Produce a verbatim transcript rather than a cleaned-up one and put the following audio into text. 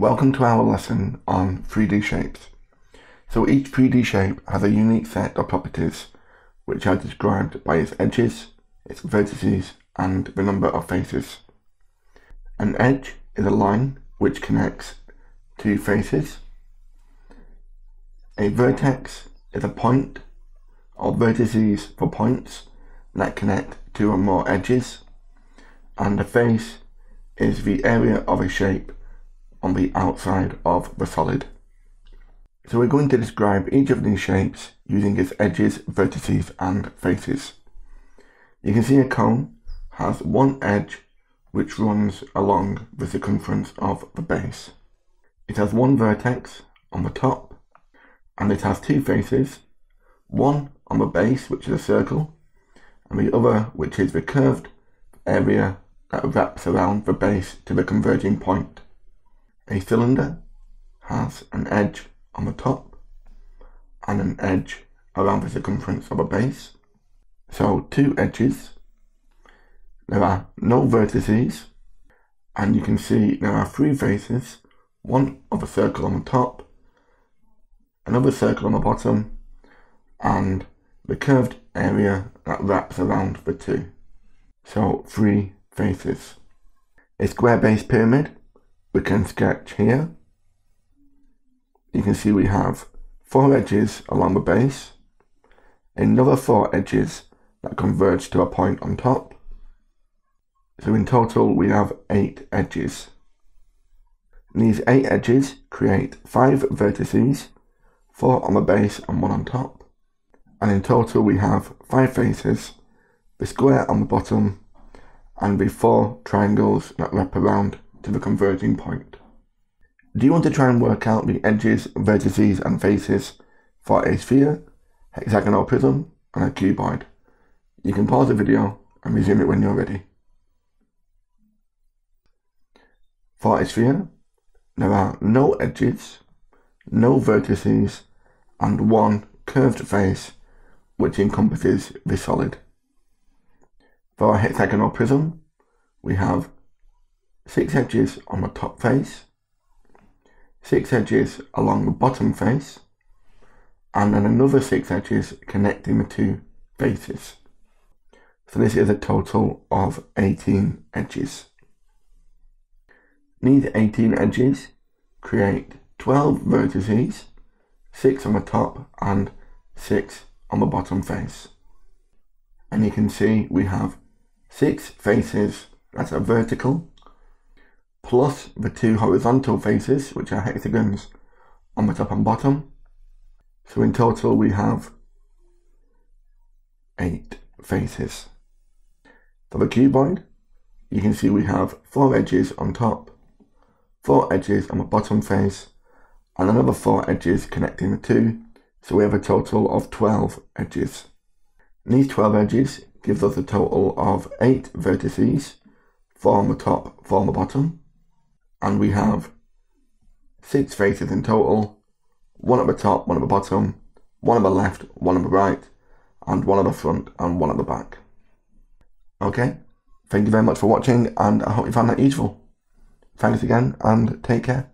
Welcome to our lesson on three D shapes. So each three D shape has a unique set of properties which are described by its edges, its vertices and the number of faces. An edge is a line which connects two faces. A vertex is a point or vertices for points that connect two or more edges, and a face is the area of a shape on the outside of the solid. So we're going to describe each of these shapes using its edges, vertices and faces. You can see a cone has one edge which runs along the circumference of the base. It has one vertex on the top, and it has two faces, one on the base which is a circle, and the other which is the curved area that wraps around the base to the converging point. A cylinder has an edge on the top and an edge around the circumference of a base. So two edges, there are no vertices, and you can see there are three faces, one of a circle on the top, another circle on the bottom, and the curved area that wraps around the two. So three faces. A square-based pyramid we can sketch here. You can see we have four edges along the base, another four edges that converge to a point on top. So in total we have eight edges. And these eight edges create five vertices, four on the base and one on top. And in total we have five faces, the square on the bottom, and the four triangles that wrap around to the converging point. Do you want to try and work out the edges, vertices and faces for a sphere, hexagonal prism and a cuboid? You can pause the video and resume it when you're ready. For a sphere, there are no edges, no vertices and one curved face which encompasses the solid. For a hexagonal prism, we have six edges on the top face, six edges along the bottom face, and then another six edges connecting the two faces. So this is a total of eighteen edges. These eighteen edges create twelve vertices, six on the top and six on the bottom face. And you can see we have six faces that are vertical, plus the two horizontal faces which are hexagons on the top and bottom. So in total we have eight faces. For the cuboid, you can see we have four edges on top, four edges on the bottom face, and another four edges connecting the two, so we have a total of twelve edges. And these twelve edges gives us a total of eight vertices, four on the top, four on the bottom. And we have six faces in total, one at the top, one at the bottom, one at the left, one at the right, and one at the front and one at the back. Okay, thank you very much for watching and I hope you found that useful. Thanks again and take care.